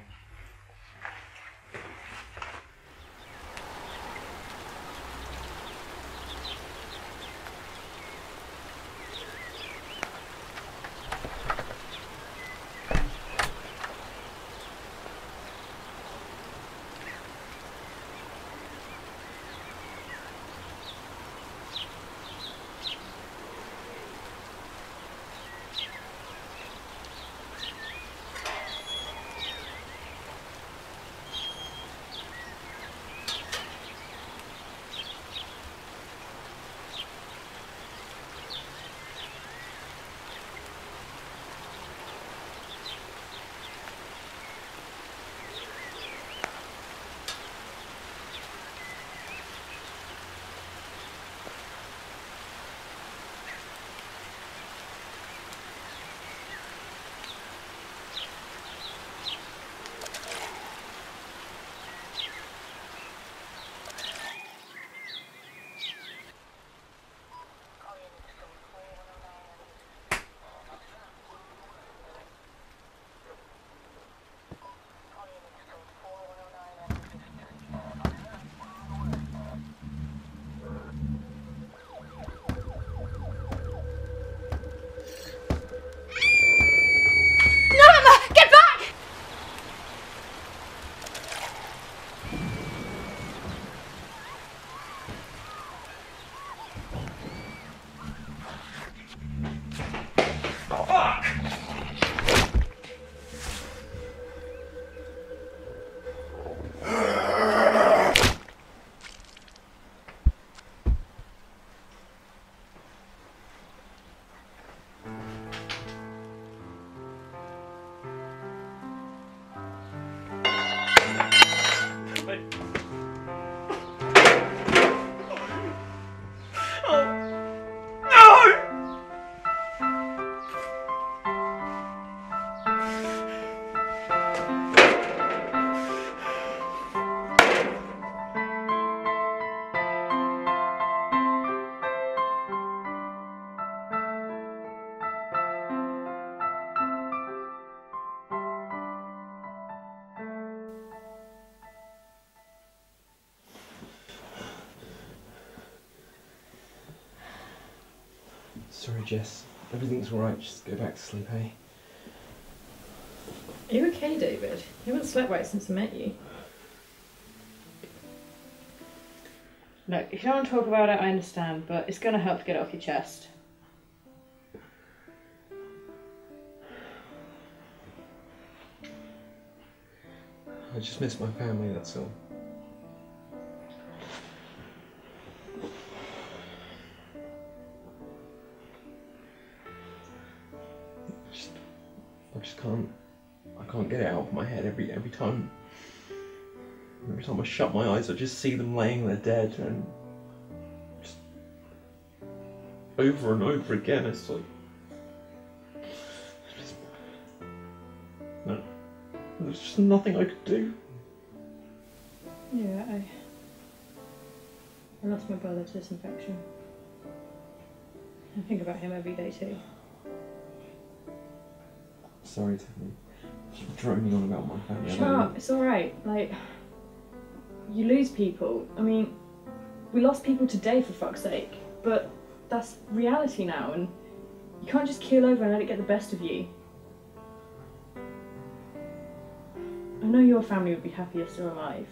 Sorry, Jess. Everything's all right. Just go back to sleep, eh? Are you okay, David? You haven't slept right since I met you. Look, if you don't want to talk about it, I understand, but it's going to help to get it off your chest. I just miss my family, that's all. Every every time, every time I shut my eyes, I just see them laying there dead, and just over and over again. It's like, just, no, there's just nothing I could do. Yeah, I, I lost my brother to this infection. I think about him every day too. Sorry, Tiffany. Keep droning on about my family. Shut up, it's alright. Like, you lose people. I mean, we lost people today for fuck's sake, but that's reality now, and you can't just keel over and let it get the best of you. I know your family would be happier still alive.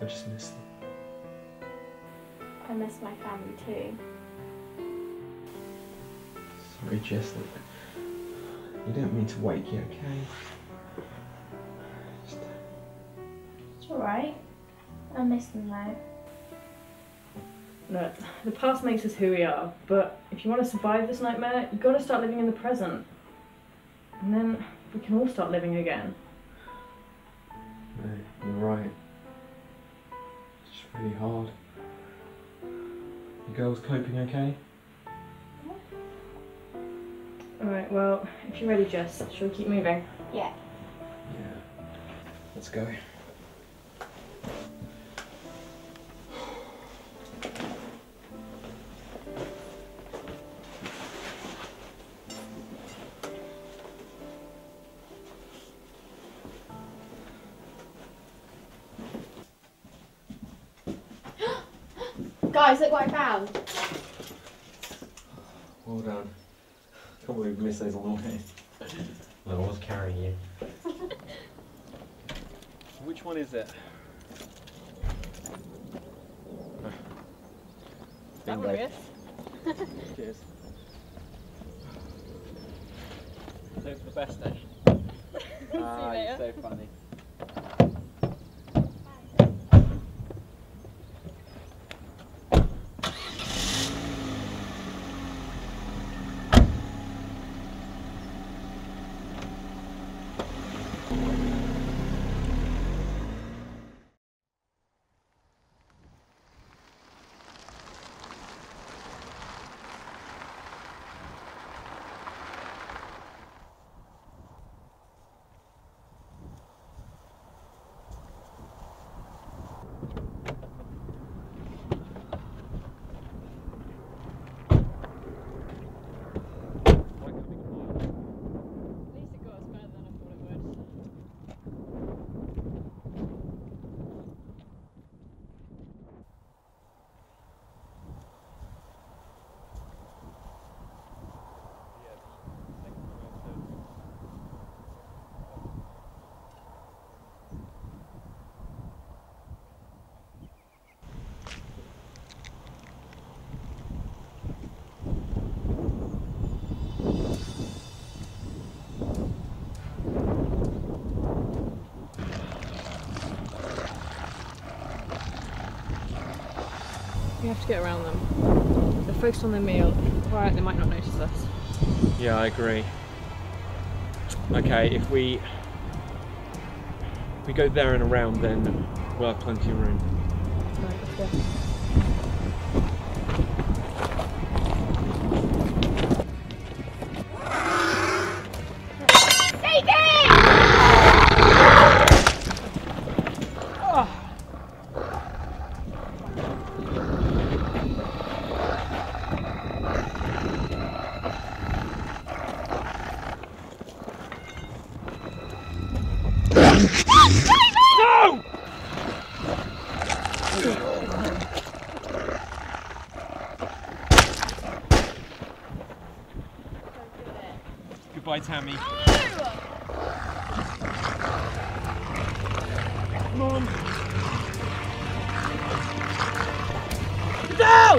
I just miss them. I miss my family too. Sorry, Jess, you don't mean to wake you, okay? Just... It's alright. I miss them though. Look, the past makes us who we are, but if you want to survive this nightmare, you've got to start living in the present. And then we can all start living again. No, you're right. It's really hard. You girls coping okay? Alright, well, if you're ready, Jess, shall we keep moving? Yeah. Yeah. Let's go. Guys, look what I found. Well done. Can't believe we missed those along the way. No, I was carrying you. Which one is it? That one, I guess. Cheers. Those are the best then. Ah, you you're so funny. We have to get around them. They're focused on their meal. Quiet, they might not notice us. Yeah, I agree. Okay, if we if we go there and around, then we'll have plenty of room. Right, let's go. Goodbye, Tammy. Oh! Come on. No!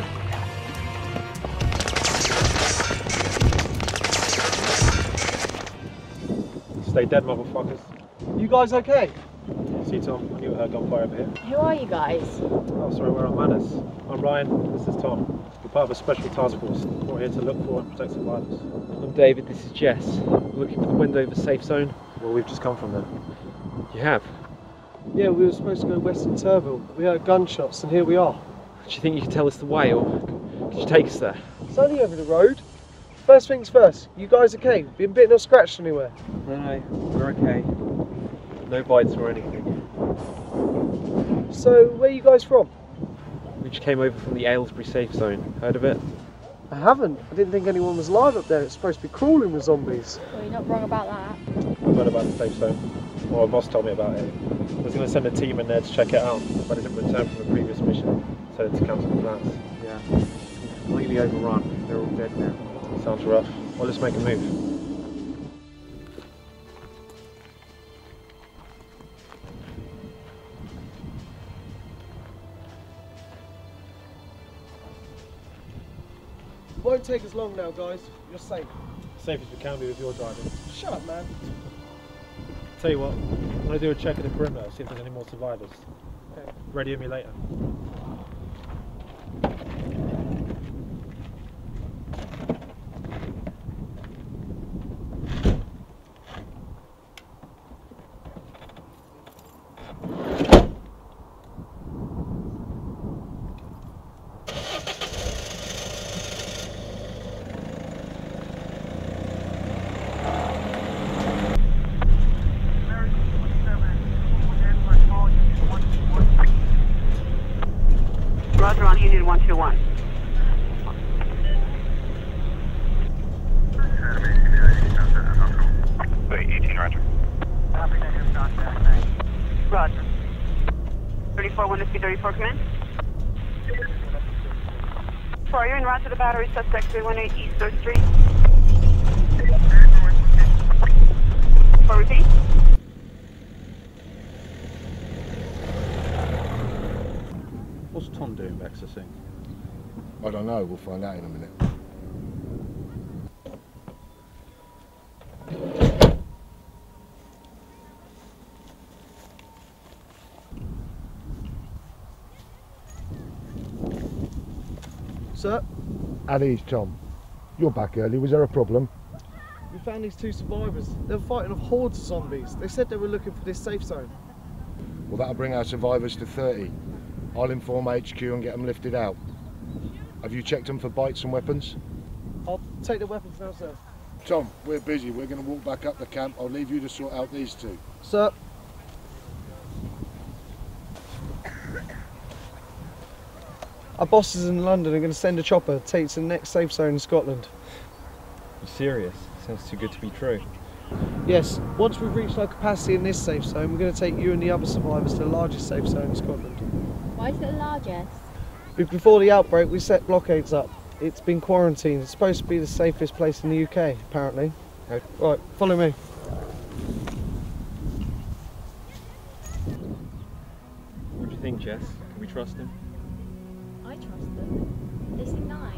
Stay dead, motherfuckers. You guys okay? See, Tom, I knew I heard gunfire over here. Who are you guys? Oh, sorry, we're on Manners. I'm Ryan, this is Tom. We're part of a special task force. We're here to look for and protect survivors. I'm David, this is Jess. We're looking for the Wendover Safe Zone. Well, we've just come from there. You have? Yeah, we were supposed to go west in Turville. We heard gunshots and here we are. Do you think you can tell us the way, or could you take us there? It's only over the road. First things first, you guys okay? Been bitten or scratched anywhere? No, no, we're okay. No bites or anything. So, where are you guys from? We just came over from the Aylesbury Safe Zone. Heard of it? I haven't. I didn't think anyone was alive up there. It's supposed to be crawling with zombies. Well, you're not wrong about that. I've heard about the safe zone. Well, my boss told me about it. I was going to send a team in there to check it out, but it didn't return from the previous mission, so it's cancelled plans. Yeah. Completely overrun. They're all dead now. Sounds rough. Well, let's make a move. Won't take us long now, guys. You're safe. Safe as we can be with your driving. Shut up, man. Tell you what, I'm going to do a check of the perimeter, see if there's any more survivors. Okay. Radio me later. thirty-four, one to see thirty-four, come in. four, you're en route to the battery suspect three one eight East Third Street. four, repeat. What's Tom doing back to sing? I don't know, we'll find out in a minute. Sir? Addie's Tom. You're back early, was there a problem? We found these two survivors. They were fighting off hordes of zombies. They said they were looking for this safe zone. Well, that'll bring our survivors to thirty. I'll inform H Q and get them lifted out. Have you checked them for bites and weapons? I'll take the weapons now, sir. Tom, we're busy. We're going to walk back up the camp. I'll leave you to sort out these two. Sir? Our bosses in London are going to send a chopper, take to the next safe zone in Scotland. You're serious? Sounds too good to be true. Yes, once we've reached our capacity in this safe zone, we're going to take you and the other survivors to the largest safe zone in Scotland. Why is it the largest? Before the outbreak, we set blockades up. It's been quarantined. It's supposed to be the safest place in the U K, apparently. Okay. Right, follow me. What do you think, Jess? Can we trust him? Trust them. They seem nice.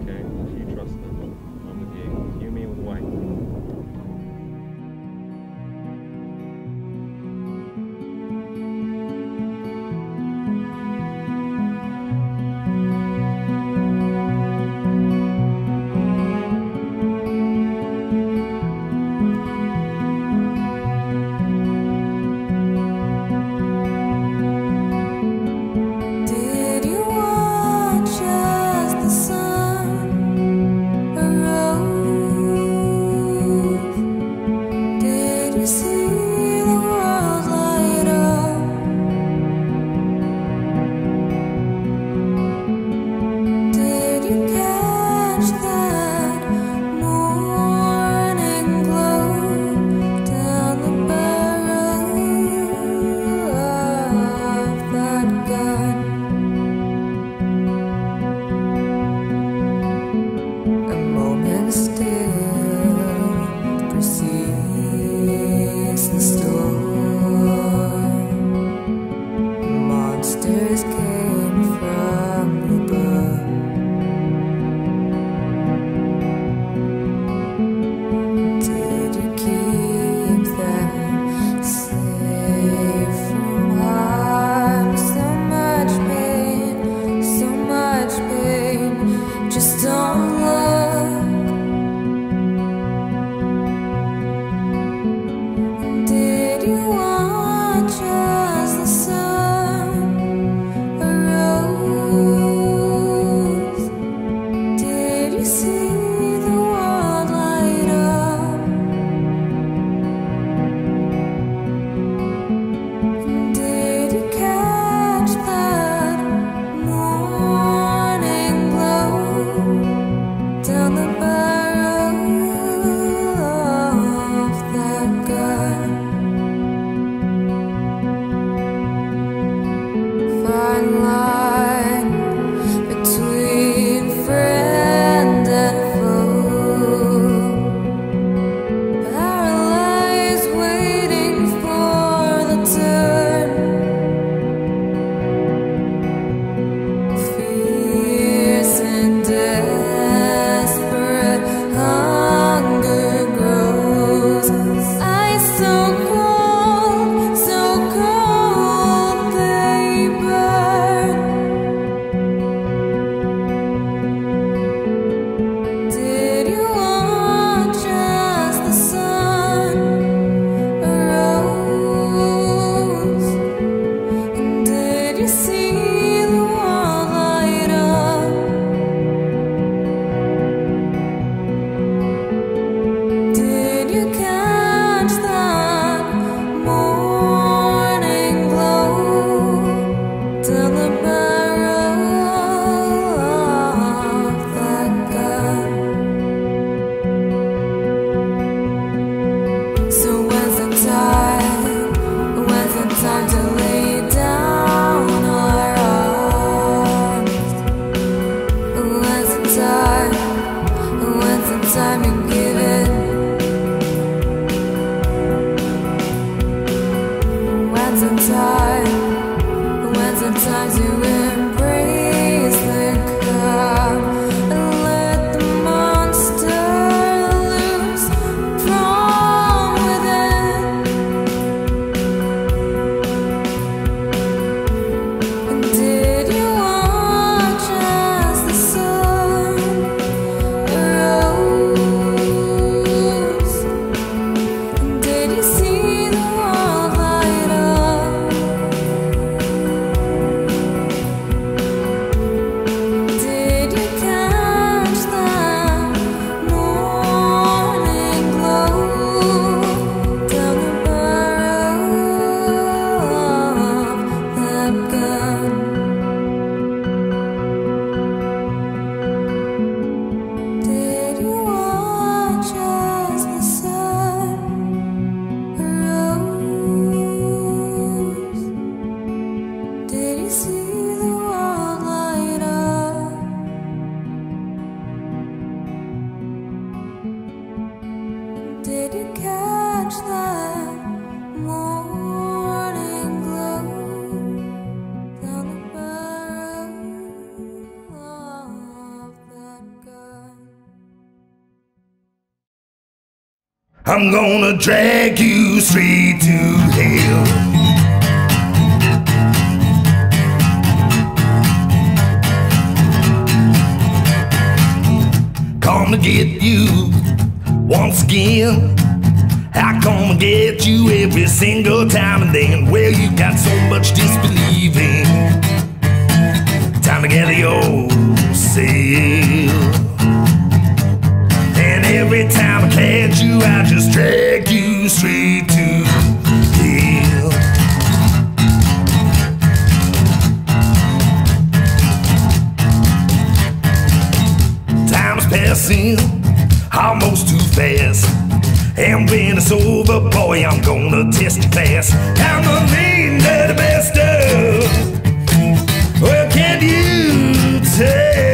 Okay, if you trust them, I'm with you. You and me all the way. Burn. I'm gonna drag you straight to hell. Come to get you once again. I come to get you every single time, and then, well, you got so much disbelieving. Time to gather yourself. Every time I catch you, I just drag you straight to hell. Time's passing almost too fast, and when it's over, boy, I'm gonna test you fast. I'm the mean dirty bastard. Well, can you tell?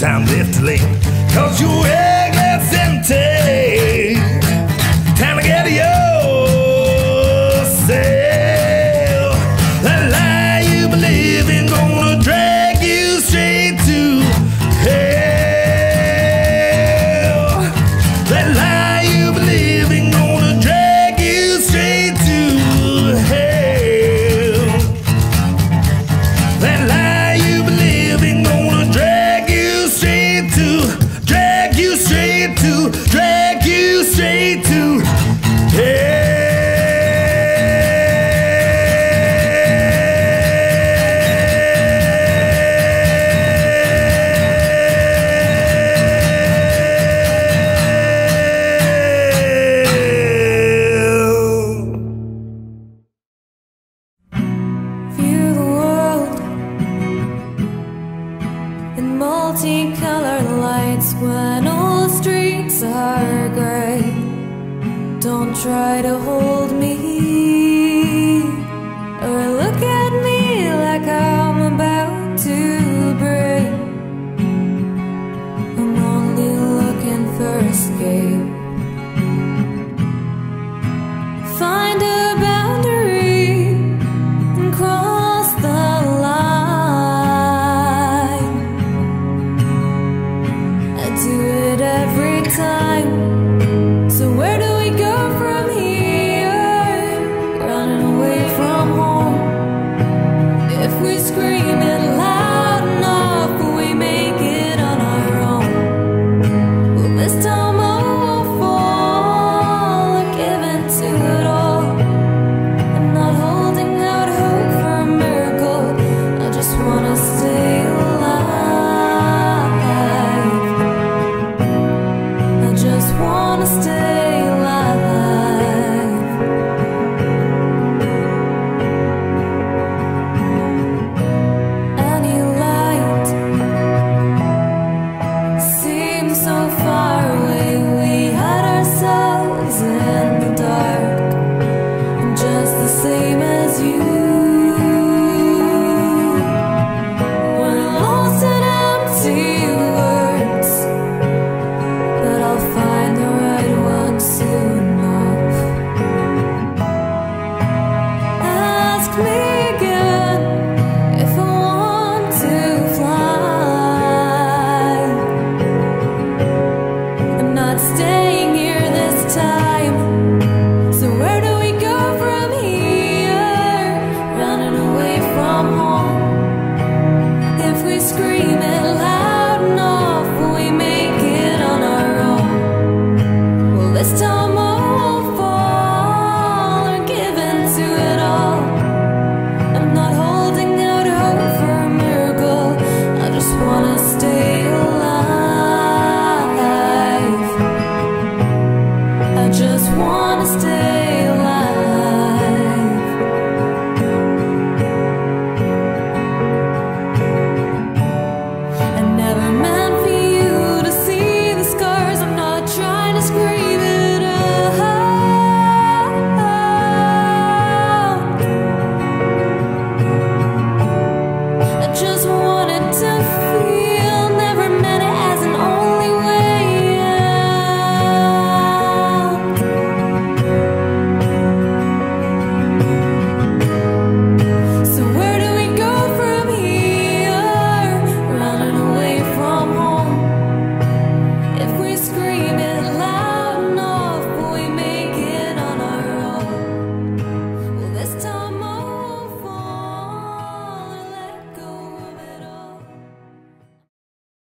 Time left to leave, cause your eggless empty. Time to get yourself. The lie you believe in gonna drag you straight to hell. The lie you believe in gonna drag you straight to hell. The lie you believe in gonna drag to drag you straight to hell. View the world in multicolored lights when all streets are gray. Don't try to hold